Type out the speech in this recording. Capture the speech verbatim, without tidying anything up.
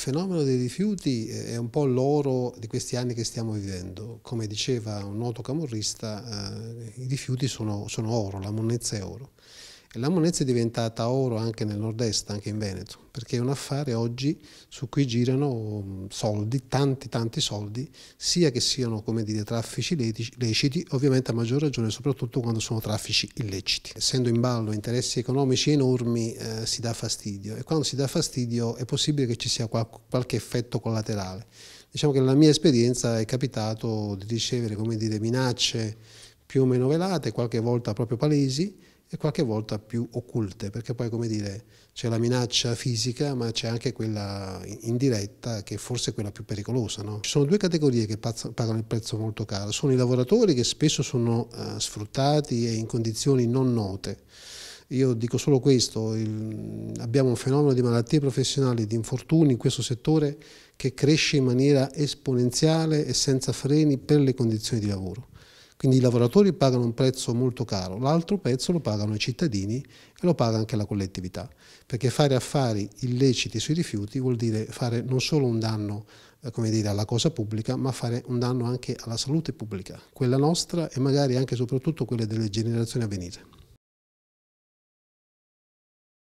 fenomeno dei rifiuti è un po' l'oro di questi anni che stiamo vivendo. Come diceva un noto camorrista, eh, i rifiuti sono, sono oro, la monnezza è oro. E la monnezza è diventata oro anche nel nord-est, anche in Veneto, perché è un affare oggi su cui girano soldi, tanti tanti soldi, sia che siano, come dire, traffici leciti, ovviamente a maggior ragione soprattutto quando sono traffici illeciti. Essendo in ballo interessi economici enormi, eh, si dà fastidio, e quando si dà fastidio è possibile che ci sia qual- qualche effetto collaterale. Diciamo che nella mia esperienza è capitato di ricevere, come dire, minacce più o meno velate, qualche volta proprio palesi, e qualche volta più occulte, perché poi, come dire, c'è la minaccia fisica ma c'è anche quella indiretta, che è forse quella più pericolosa, no? Ci sono due categorie che pagano il prezzo molto caro: sono i lavoratori, che spesso sono uh, sfruttati e in condizioni non note. Io dico solo questo, il, abbiamo un fenomeno di malattie professionali, di infortuni in questo settore che cresce in maniera esponenziale e senza freni per le condizioni di lavoro. Quindi i lavoratori pagano un prezzo molto caro, l'altro prezzo lo pagano i cittadini e lo paga anche la collettività, perché fare affari illeciti sui rifiuti vuol dire fare non solo un danno, come dire, alla cosa pubblica, ma fare un danno anche alla salute pubblica, quella nostra e magari anche e soprattutto quella delle generazioni a venire.